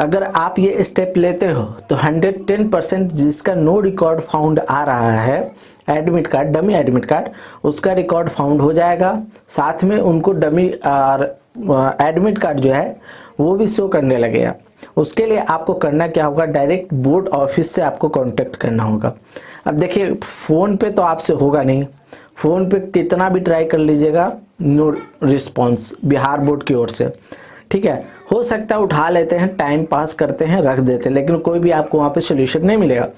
अगर आप ये स्टेप लेते हो तो 110% जिसका नो रिकॉर्ड फाउंड आ रहा है admit card, dummy admit card, उसका रिकॉर्ड फाउंड हो जाएगा। साथ में उनको डमी एडमिट कार्ड जो है वो भी शो करने लगेगा। उसके लिए आपको करना क्या होगा, डायरेक्ट बोर्ड ऑफिस से आपको कांटेक्ट करना होगा। अब देखिए फ़ोन पे तो आपसे होगा नहीं, फ़ोन पे कितना भी ट्राई कर लीजिएगा, नो रिस्पॉन्स बिहार बोर्ड की ओर से। ठीक है, हो सकता है उठा लेते हैं, टाइम पास करते हैं, रख देते हैं, लेकिन कोई भी आपको वहाँ पे सोल्यूशन नहीं मिलेगा।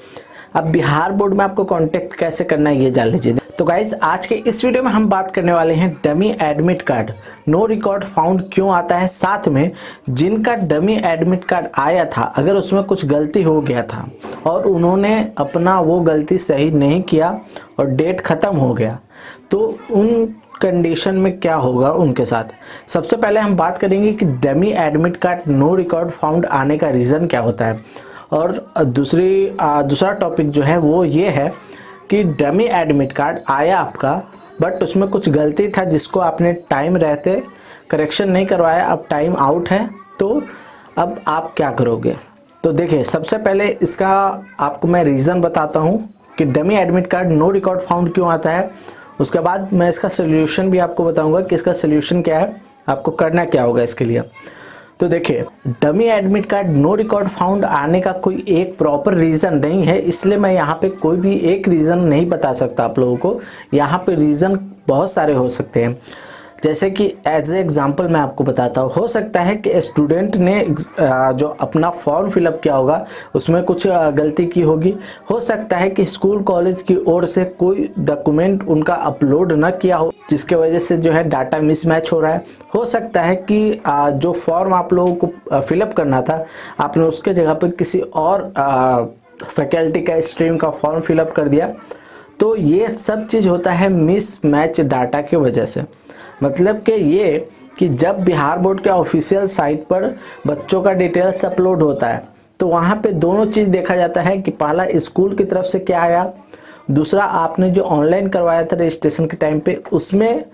अब बिहार बोर्ड में आपको कांटेक्ट कैसे करना है ये जान लीजिए। तो गाइज आज के इस वीडियो में हम बात करने वाले हैं dummy admit card, no record found क्यों आता है, साथ में जिनका डमी एडमिट कार्ड आया था अगर उसमें कुछ गलती हो गया था और उन्होंने अपना वो गलती सही नहीं किया और डेट ख़त्म हो गया तो उन कंडीशन में क्या होगा उनके साथ। सबसे पहले हम बात करेंगे कि dummy admit card no record found आने का रीज़न क्या होता है, और दूसरा टॉपिक जो है वो ये है कि डमी एडमिट कार्ड आया आपका बट उसमें कुछ गलती था जिसको आपने टाइम रहते करेक्शन नहीं करवाया, अब टाइम आउट है तो अब आप क्या करोगे। तो देखिए सबसे पहले इसका आपको मैं रीज़न बताता हूँ कि dummy admit card no record found क्यों आता है, उसके बाद मैं इसका सोल्यूशन भी आपको बताऊंगा कि इसका सोल्यूशन क्या है, आपको करना क्या होगा इसके लिए। तो देखिए dummy admit card no record found आने का कोई एक प्रॉपर रीज़न नहीं है, इसलिए मैं यहाँ पे कोई भी एक रीज़न नहीं बता सकता आप लोगों को। यहाँ पे रीज़न बहुत सारे हो सकते हैं, जैसे कि एज ए एग्ज़ाम्पल मैं आपको बताता हूँ। हो सकता है कि स्टूडेंट ने जो अपना फॉर्म फिलअप किया होगा उसमें कुछ गलती की होगी, हो सकता है कि स्कूल कॉलेज की ओर से कोई डॉक्यूमेंट उनका अपलोड ना किया हो जिसके वजह से जो है डाटा मिसमैच हो रहा है, हो सकता है कि जो फॉर्म आप लोगों को फिलअप करना था आपने उसके जगह पर किसी और फैकल्टी का स्ट्रीम का फॉर्म फिलअप कर दिया। तो ये सब चीज़ होता है मिसमैच डाटा की वजह से। मतलब कि ये कि जब बिहार बोर्ड के ऑफिशियल साइट पर बच्चों का डिटेल्स अपलोड होता है तो वहाँ पे दोनों चीज़ देखा जाता है कि पहला स्कूल की तरफ से क्या आया, दूसरा आपने जो ऑनलाइन करवाया था रजिस्ट्रेशन के टाइम पे उसमें,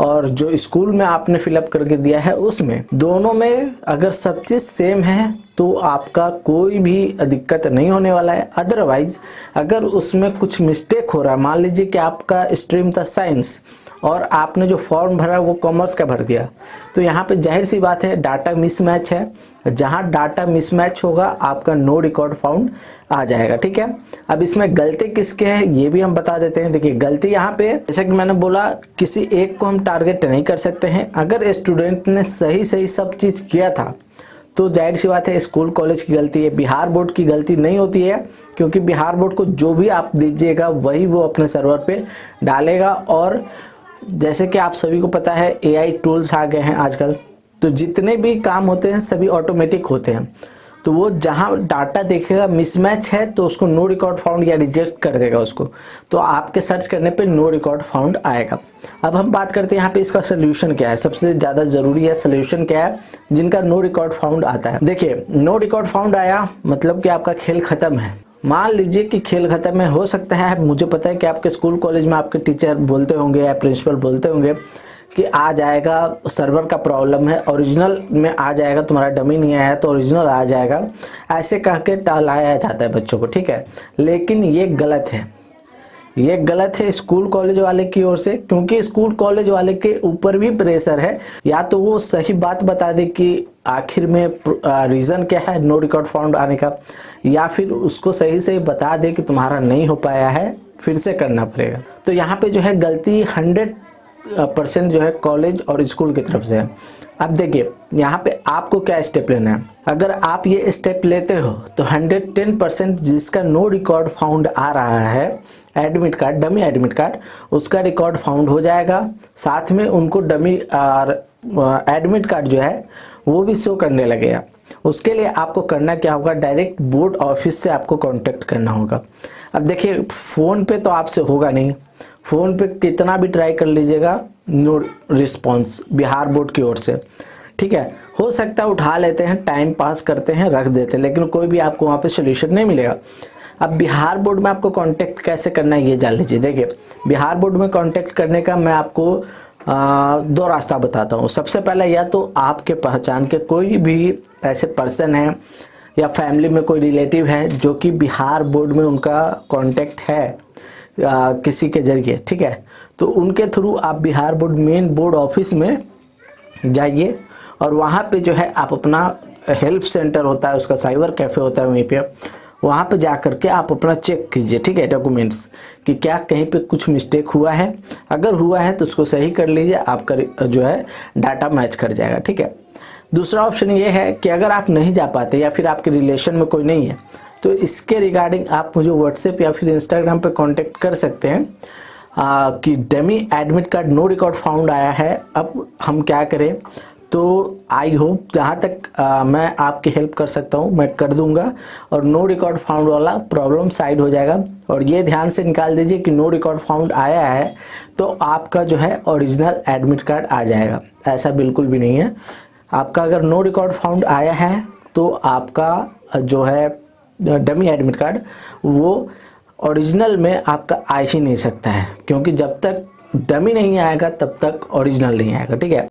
और जो स्कूल में आपने फिलअप करके दिया है उसमें। दोनों में अगर सब चीज़ सेम है तो आपका कोई भी दिक्कत नहीं होने वाला है। अदरवाइज़ अगर उसमें कुछ मिस्टेक हो रहा है, मान लीजिए कि आपका स्ट्रीम था साइंस और आपने जो फॉर्म भरा वो कॉमर्स का भर दिया, तो यहाँ पे जाहिर सी बात है डाटा मिसमैच है। जहाँ डाटा मिसमैच होगा आपका नो रिकॉर्ड फाउंड आ जाएगा। ठीक है, अब इसमें गलती किसके है ये भी हम बता देते हैं। देखिए गलती यहाँ पे जैसे कि मैंने बोला किसी एक को हम टारगेट नहीं कर सकते हैं। अगर स्टूडेंट ने सही सब चीज़ किया था तो जाहिर सी बात है स्कूल कॉलेज की गलती है, बिहार बोर्ड की गलती नहीं होती है, क्योंकि बिहार बोर्ड को जो भी आप दीजिएगा वही वो अपने सर्वर पर डालेगा। और जैसे कि आप सभी को पता है एआई टूल्स आ गए हैं आजकल, तो जितने भी काम होते हैं सभी ऑटोमेटिक होते हैं, तो वो जहाँ डाटा देखेगा मिसमैच है तो उसको नो रिकॉर्ड फाउंड या रिजेक्ट कर देगा उसको, तो आपके सर्च करने पे नो रिकॉर्ड फाउंड आएगा। अब हम बात करते हैं यहाँ पे इसका सोल्यूशन क्या है, सबसे ज़्यादा ज़रूरी है सोल्यूशन क्या है जिनका नो रिकॉर्ड फाउंड आता है। देखिए नो रिकॉर्ड फाउंड आया मतलब कि आपका खेल ख़त्म है। मान लीजिए कि खेल ख़त्म है, हो सकता है, मुझे पता है कि आपके स्कूल कॉलेज में आपके टीचर बोलते होंगे या प्रिंसिपल बोलते होंगे कि आ जाएगा, सर्वर का प्रॉब्लम है, ओरिजिनल में आ जाएगा, तुम्हारा डमी नहीं आया तो ओरिजिनल आ जाएगा, ऐसे कह के टालाया जाता है बच्चों को। ठीक है, लेकिन ये गलत है, ये गलत है स्कूल कॉलेज वाले की ओर से, क्योंकि स्कूल कॉलेज वाले के ऊपर भी प्रेशर है। या तो वो सही बात बता दे कि आखिर में रीज़न क्या है नो रिकॉर्ड फाउंड आने का, या फिर उसको सही से बता दे कि तुम्हारा नहीं हो पाया है, फिर से करना पड़ेगा। तो यहाँ पे जो है गलती 100% जो है कॉलेज और स्कूल की तरफ से है। अब देखिए यहाँ पे आपको क्या स्टेप लेना है। अगर आप ये स्टेप लेते हो तो 110% जिसका नो रिकॉर्ड फाउंड आ रहा है admit card, dummy admit card, उसका रिकॉर्ड फाउंड हो जाएगा। साथ में उनको डमी एडमिट कार्ड जो है वो भी शो करने लगेगा। उसके लिए आपको करना क्या होगा, डायरेक्ट बोर्ड ऑफिस से आपको कांटेक्ट करना होगा। अब देखिए फ़ोन पे तो आपसे होगा नहीं, फ़ोन पे कितना भी ट्राई कर लीजिएगा नो रिस्पॉन्स बिहार बोर्ड की ओर से। ठीक है, हो सकता है उठा लेते हैं, टाइम पास करते हैं, रख देते हैं, लेकिन कोई भी आपको वहाँ पे सोल्यूशन नहीं मिलेगा। अब बिहार बोर्ड में आपको कांटेक्ट कैसे करना है ये जान लीजिए। देखिए बिहार बोर्ड में कांटेक्ट करने का मैं आपको दो रास्ता बताता हूँ। सबसे पहला, या तो आपके पहचान के कोई भी ऐसे पर्सन हैं या फैमिली में कोई रिलेटिव है जो कि बिहार बोर्ड में उनका कांटेक्ट है किसी के जरिए, ठीक है, तो उनके थ्रू आप Bihar board main board office में जाइए और वहाँ पे जो है आप अपना हेल्प सेंटर होता है, उसका साइबर कैफ़े होता है, वहीं पे वहाँ पे जा कर के आप अपना चेक कीजिए, ठीक है, डॉक्यूमेंट्स कि क्या कहीं पे कुछ मिस्टेक हुआ है। अगर हुआ है तो उसको सही कर लीजिए, आपका जो है डाटा मैच कर जाएगा, ठीक है। दूसरा ऑप्शन ये है कि अगर आप नहीं जा पाते या फिर आपके रिलेशन में कोई नहीं है तो इसके रिगार्डिंग आप मुझे व्हाट्सएप या फिर इंस्टाग्राम पे कांटेक्ट कर सकते हैं कि dummy admit card no record found आया है, अब हम क्या करें। तो आई होप जहाँ तक मैं आपकी हेल्प कर सकता हूँ मैं कर दूंगा और नो रिकॉर्ड फाउंड वाला प्रॉब्लम साइड हो जाएगा। और ये ध्यान से निकाल दीजिए कि नो रिकॉर्ड फाउंड आया है तो आपका जो है ओरिजिनल एडमिट कार्ड आ जाएगा, ऐसा बिल्कुल भी नहीं है। आपका अगर नो रिकॉर्ड फाउंड आया है तो आपका जो है डमी एडमिट कार्ड वो ओरिजिनल में आपका आ ही नहीं सकता है, क्योंकि जब तक डमी नहीं आएगा तब तक ओरिजिनल नहीं आएगा, ठीक है।